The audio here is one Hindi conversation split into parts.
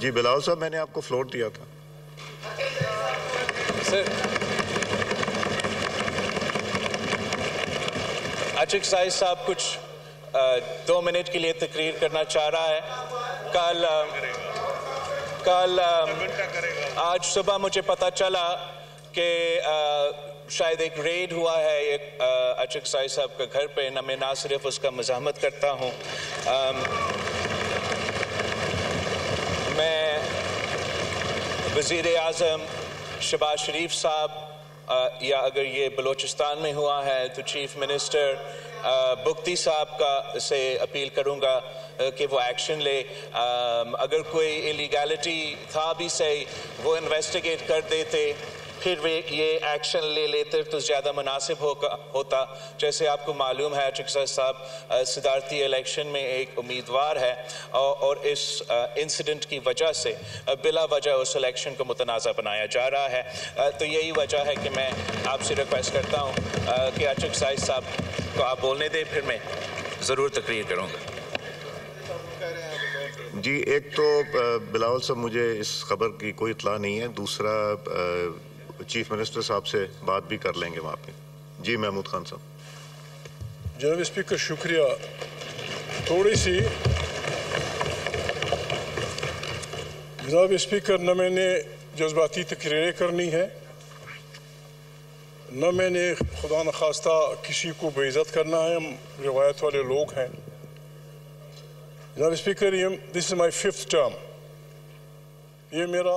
जी बिलावल साहब, मैंने आपको फ्लोर दिया था सर। आशिक साहिद साहब कुछ 2 मिनट के लिए तकरीर करना चाह रहा है। आज सुबह मुझे पता चला कि शायद एक रेड हुआ है एक आशिक साहिद साहब के घर पे। मैं ना सिर्फ उसका मज़ाहमत करता हूँ, मैं वज़ीर आज़म शहबाज शरीफ साहब या अगर ये बलूचिस्तान में हुआ है तो चीफ मिनिस्टर बुगती साहब का से अपील करूंगा कि वो एक्शन ले। अगर कोई इलीगैलिटी था भी सही वो इन्वेस्टिगेट कर देते, फिर वे ये एक्शन ले लेते तो ज़्यादा मुनासिब होता। जैसे आपको मालूम है आशिक साहब सदारती इलेक्शन में एक उम्मीदवार है और इस इंसिडेंट की वजह से बिला वजह उस इलेक्शन को मुतनाज़ा बनाया जा रहा है। तो यही वजह है कि मैं आपसे रिक्वेस्ट करता हूँ कि आशिक साहब को आप बोलने दें, फिर मैं ज़रूर तकरीर करूँगा। जी, एक तो बिलावल साहब, मुझे इस खबर की कोई इतला नहीं है। दूसरा चीफ मिनिस्टर साहब से बात भी कर लेंगे वहाँ पे। जी महमूद खान साहब। जनाब स्पीकर शुक्रिया। थोड़ी सी जनाब स्पीकर, न मैंने जज्बाती तकरीरें करनी है, न मैंने खुदा न खास्ता किसी को बेइज्जत करना है। हम रिवायत वाले लोग हैं। जनाब स्पीकर, ये this is my 5th term, ये मेरा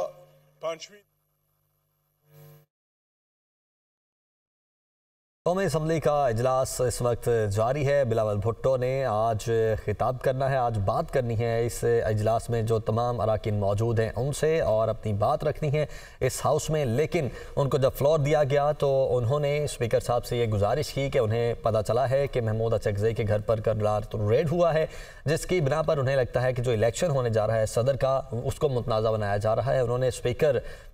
5वीं। कौमी असम्बली का इजलास इस वक्त जारी है। बिलावल भुट्टो ने आज खिताब करना है, आज बात करनी है इस इजलास में जो तमाम अरकान मौजूद हैं उनसे, और अपनी बात रखनी है इस हाउस में। लेकिन उनको जब फ्लोर दिया गया तो उन्होंने स्पीकर साहब से ये गुजारिश की कि उन्हें पता चला है कि महमूद अचकज़ई के घर पर कल रात रेड हुआ है, जिसकी बिना पर उन्हें लगता है कि जो इलेक्शन होने जा रहा है सदर का, उसको मुतनाज़ा बनाया जा रहा है। उन्होंने स्पीकर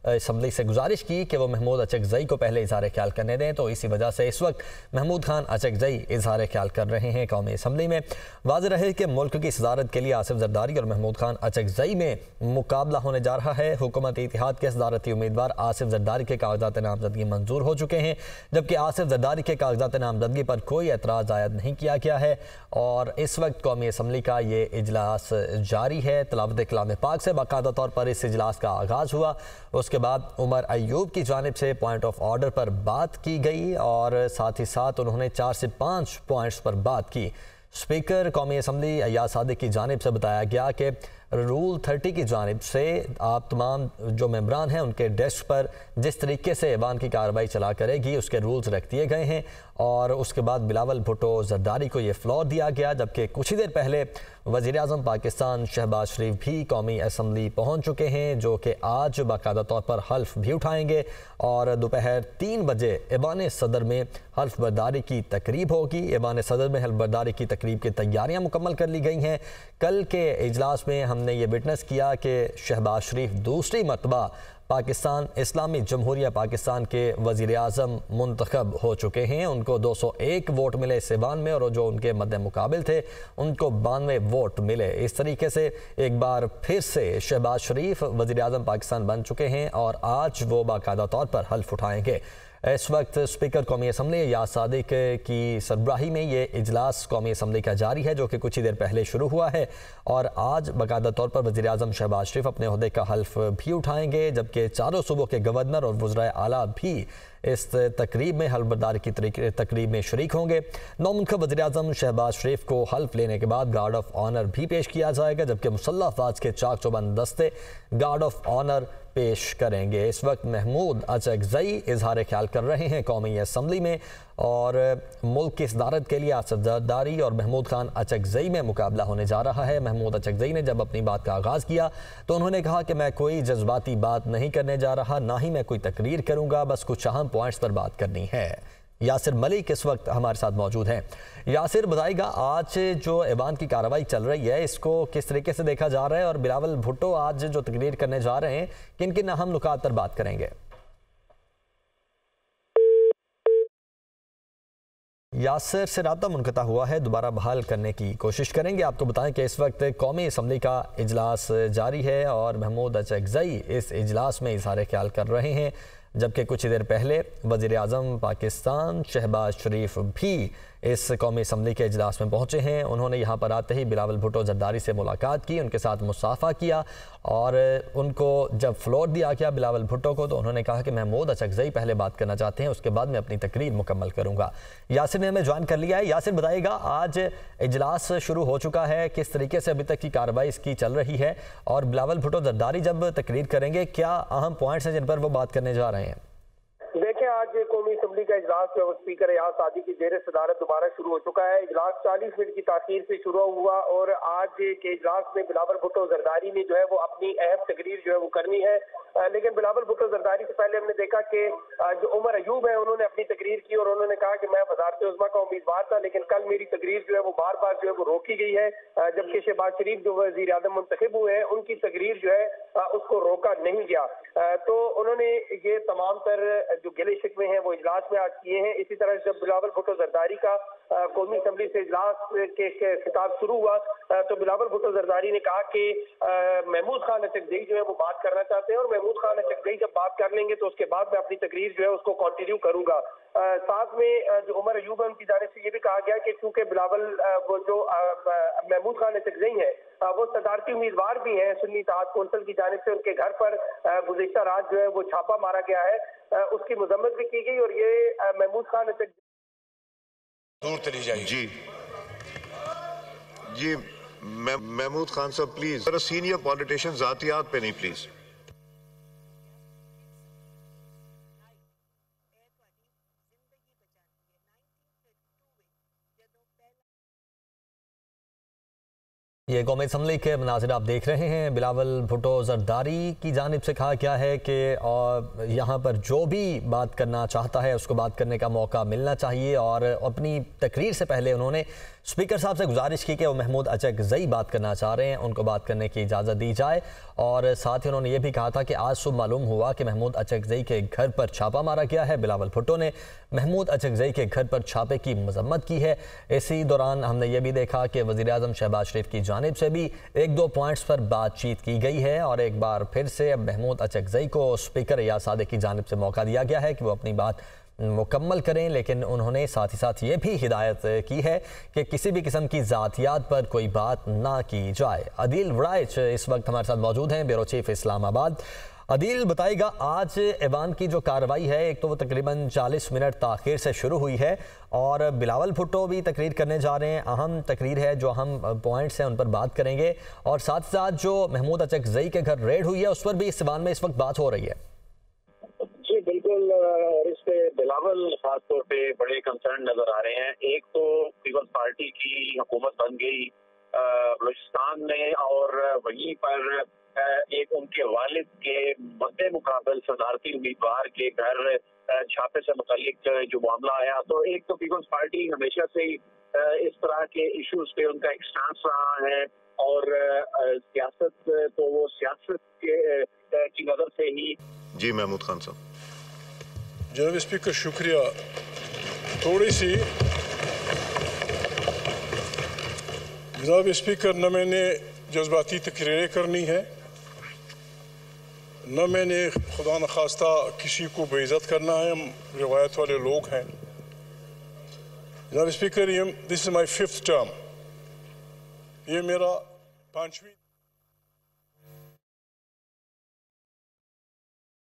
असम्बली से गुजारिश की कि वो महमूद अचकज़ई को पहले इज़हार ख्याल करने दें। तो इसी वजह से इस वक्त महमूद खान अचकज़ई इज़हार ख्याल कर रहे हैं कौमी असम्बली में। वाज़ेह रहे कि मुल्क की सदारत के लिए आसिफ जरदारी और महमूद खान अचकज़ई में मुकाबला होने जा रहा है। हुकूमत इतिहाद के सदारती उम्मीदवार आसिफ जरदारी के कागजात नामजदगी मंजूर हो चुके हैं, जबकि आसिफ जरदारी के कागजात नामजदगी पर कोई एतराज़ आयद नहीं किया गया है। और इस वक्त कौमी असम्बली का ये इजलास जारी है। तिलावत कलाम पाक से बाकायदा तौर पर इस इजलास का आगाज़ हुआ। उसके बाद उमर अयूब की जानिब से पॉइंट ऑफ ऑर्डर पर बात की गई और साथ ही साथ उन्होंने 4 से 5 पॉइंट्स पर बात की। स्पीकर, कौमी असम्बली अय्याज़ सादिक की जानिब से बताया गया कि रूल 30 की जानिब से आप तमाम जो मेम्बरान हैं उनके डेस्क पर जिस तरीके से ऐवान की कार्रवाई चला करेगी उसके रूल्स रख दिए गए हैं। और उसके बाद बिलावल भुट्टो जरदारी को ये फ्लोर दिया गया, जबकि कुछ ही देर पहले वज़ीर-ए-आज़म पाकिस्तान शहबाज शरीफ भी कौमी असम्बली पहुँच चुके हैं, जो कि आज बाकायदा तौर पर हल्फ भी उठाएँगे और दोपहर 3 बजे ऐवान सदर में हल्फ बर्दारी की तकरीब होगी। ऐवान सदर में हल्फ बर्दारी की तकरीब की तैयारियाँ मुकम्मल कर ली गई हैं। कल के इजलास में हमने ये विटनेस किया कि शहबाज शरीफ दूसरी मरतबा पाकिस्तान इस्लामी जमहूरिया पाकिस्तान के वज़ीर आज़म मुंतखब हो चुके हैं। उनको 201 वोट मिले इस ऐवान में, और जो उनके मद्दे मुकाबिल थे उनको 92 वोट मिले। इस तरीके से एक बार फिर से शहबाज शरीफ वज़ीर आज़म पाकिस्तान बन चुके हैं और आज वो बाकायदा तौर पर हल्फ उठाएँगे। इस वक्त स्पीकर, कौमी असम्बली अय्याज़ सादिक की सरबराही में ये इजलास कौमी असम्बली का जारी है, जो कि कुछ ही देर पहले शुरू हुआ है। और आज बाकायदा तौर पर वज़ीर आज़म शहबाज शरीफ अपने ओहदे का हल्फ भी उठाएँगे, जबकि चारों सूबों के गवर्नर और वज़राए आला भी इस तकरीब में हल्फ बर्दारी की तकरीब में शरीक होंगे। नौमुंतखब वज़ीर आज़म शहबाज शरीफ को हल्फ लेने के बाद गार्ड ऑफ ऑनर भी पेश किया जाएगा, जबकि मुसल्लह अफवाज के चाक चौबंद दस्ते गार्ड ऑफ ऑनर पेश करेंगे। इस वक्त महमूद अचकज़ई इज़हार ख्याल कर रहे हैं कौमी असम्बली में, और मुल्क की सदारत के लिए आसिफ जरदारी और महमूद खान अचकज़ई में मुकाबला होने जा रहा है। महमूद अचकज़ई ने जब अपनी बात का आगाज़ किया तो उन्होंने कहा कि मैं कोई जज्बाती बात नहीं करने जा रहा, ना ही मैं कोई तकरीर करूँगा, बस कुछ अहम पॉइंट्स पर बात करनी है। यासिर मलिक इस वक्त हमारे साथ मौजूद हैं। यासिर बताएगा, आज जो ऐवान की कार्रवाई चल रही है इसको किस तरीके से देखा जा रहा है, और बिलावल भुट्टो आज जो तकरीर करने जा रहे हैं किन किन अहम नुकात पर बात करेंगे? यासिर से राब्ता मुनक़ता हुआ है, दोबारा बहाल करने की कोशिश करेंगे। आपको बताएं कि इस वक्त कौमी असम्बली का इजलास जारी है और महमूद अचकज़ई इस इजलास में इजहार ख्याल कर रहे हैं, जबकि कुछ देर पहले वज़ीर आज़म पाकिस्तान शहबाज शरीफ भी इस कौमी असम्बली के इजलास में पहुँचे हैं। उन्होंने यहाँ पर आते ही बिलावल भुट्टो जरदारी से मुलाकात की, उनके साथ मुसाफ़ा किया और उनको जब फ्लोर दिया गया बिलावल भुट्टो को तो उन्होंने कहा कि महमूद अचकज़ई पहले बात करना चाहते हैं, उसके बाद मैं अपनी तकरीर मुकम्मल करूँगा। यासिर ने हमें ज्वाइन कर लिया है। यासिर, बताइएगा आज इजलास शुरू हो चुका है, किस तरीके से अभी तक की कार्रवाई इसकी चल रही है और बिलावल भुट्टो जरदारी जब तकरीर करेंगे क्या अहम पॉइंट्स हैं जिन पर वो बात करने जा रहे हैं? देखिए, आज कौमी असम्बली का इजलास जो है स्पीकर एयाज सादी की जेर सदारत दोबारा शुरू हो चुका है। इजलास 40 मिनट की ताखीर से शुरू हुआ और आज के इजलास में बिलावल भुट्टो जरदारी ने जो है वो अपनी अहम तकरीर जो है वो करनी है, लेकिन बिलावल भुट्टो जरदारी से पहले हमने देखा कि जो उमर अयूब है उन्होंने अपनी तकरीर की और उन्होंने कहा कि मैं वजारत उज़्मा का उम्मीदवार था, लेकिन कल मेरी तकरीर जो है वो बार बार जो है वो रोकी गई है, जबकि शहबाज शरीफ जो वज़ीर आज़म मुंतखब हुए हैं उनकी तकरीर जो है उसको रोका नहीं गया। तो उन्होंने ये तमाम तर जो गिले शिकवे हैं वो इजलास में आज किए हैं। इसी तरह जब बिलावल भुट्टो जरदारी का कौमी असम्बली से इजलास के खिताब शुरू हुआ तो बिलावल भुट्टो जरदारी ने कहा कि महमूद खान अचकज़ई जो है वो बात करना चाहते हैं और महमूद खान अचकज़ई जब बात कर लेंगे तो उसके बाद मैं अपनी तकरीर जो है उसको कंटिन्यू करूंगा। साथ में जो उमर अयूब है उनकी जानिब से ये भी कहा गया कि चूंकि बिलावल वो जो महमूद खान अचकज़ई हैं वो सदारती उम्मीदवार भी हैं सुन्नी इत्तेहाद कौंसिल की जानिब से, उनके घर पर गुज़श्ता रात जो है वो छापा मारा गया है, उसकी मजम्मत भी की गई और ये महमूद खान अचकज़ई दूर चली जाए। जी महमूद खान साहब प्लीज सीनियर पॉलिटिशियन जातियात पे नहीं प्लीज। ये कौमी असम्बली के मनाज़िर आप देख रहे हैं। बिलावल भुट्टो जरदारी की जानिब से कहा क्या है कि और यहाँ पर जो भी बात करना चाहता है उसको बात करने का मौका मिलना चाहिए और अपनी तकरीर से पहले उन्होंने स्पीकर साहब से गुजारिश की कि वो महमूद अचकज़ई बात करना चाह रहे हैं, उनको बात करने की इजाज़त दी जाए। और साथ ही उन्होंने ये भी कहा था कि आज सुबह मालूम हुआ कि महमूद अचकज़ई के घर पर छापा मारा गया है। बिलावल भुट्टो ने महमूद अचकज़ई के घर पर छापे की मजम्मत की है। इसी दौरान हमने ये भी देखा कि वज़ीर आज़म शहबाज शरीफ की जानिब से भी एक दो पॉइंट्स पर बातचीत की गई है और एक बार फिर से अब महमूद अचकज़ई को स्पीकर एयाज़ सादिक़ की जानिब से मौका दिया गया है कि वो अपनी बात मुकम्मल करें, लेकिन उन्होंने साथ ही साथ ये भी हिदायत की है कि किसी भी किस्म की ज़ातियात पर कोई बात ना की जाए। अदील वड़ाइच इस वक्त हमारे साथ मौजूद हैं, ब्यूरो चीफ इस्लामाबाद। अदील, बताइएगा आज ऐवान की जो कार्रवाई है, एक तो वो तकरीबन 40 मिनट ताख़ीर से शुरू हुई है और बिलावल भुट्टो भी तकरीर करने जा रहे हैं, अहम तकरीर है, जो अहम पॉइंट्स हैं उन पर बात करेंगे और साथ साथ जो महमूद अचकज़ई के घर रेड हुई है उस पर भी इस ऐवान में इस वक्त बात हो रही है। जी बिल्कुल, और इस पर बिलावल खास तौर पर बड़े कंसर्न नज़र आ रहे हैं। एक तो पीपल्स पार्टी की हुकूमत बन गई बलूचिस्तान में और वहीं पर एक उनके वालिद के मद्दे मुकाबल सदारती उम्मीदवार के घर छापे से मुतालिक जो मामला आया, तो एक तो पीपल्स पार्टी हमेशा से ही इस तरह के इश्यूज पे उनका एक स्टांस रहा है और सियासत तो वो सियासत की नजर से ही। जी महमूद खान साहब। जनाब स्पीकर शुक्रिया। थोड़ी सी जनाब स्पीकर न मैंने जज्बाती तकरीरें करनी है, न मैंने खुदा न खास्ता किसी को बेइज्जत करना है, हम रिवायत वाले लोग हैं। जनाब स्पीकर ये this is my 5th term, ये मेरा 5वीं।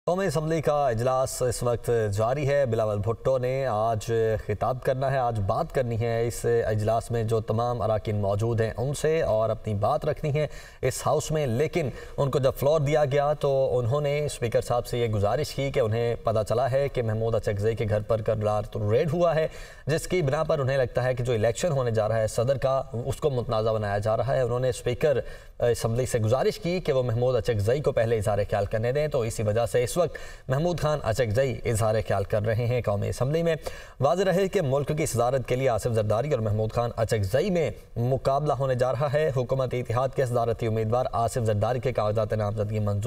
कौमी असम्बली का इजलास इस वक्त जारी है। बिलावल भुट्टो ने आज खिताब करना है, आज बात करनी है इस इजलास में, जो तमाम अरकान मौजूद हैं उनसे, और अपनी बात रखनी है इस हाउस में। लेकिन उनको जब फ्लोर दिया गया तो उन्होंने स्पीकर साहब से ये गुजारिश की कि उन्हें पता चला है कि महमूद अचकज़ई के घर पर कल रात रेड हुआ है, जिसकी बिना पर उन्हें लगता है कि जो इलेक्शन होने जा रहा है सदर का उसको मुतनाज़ा बनाया जा रहा है। उन्होंने स्पीकर असम्बली से गुजारिश की कि वो महमूद अचकज़ई को पहले इजहार ख्याल करने दें, तो इसी वजह से इस वक्त महमूद खान अचकज़ई इजहार ख्याल कर रहे हैं कौमी असम्बली में। वाज़ेह रहे कि मुल्क की सदारत के लिए आसिफ जरदारी और महमूद खान अचकज़ई में मुकाबला होने जा रहा है। हुकूमत इत्तेहाद के सदारती उम्मीदवार आसिफ जरदारी के कागजात नामजदगी मंजूर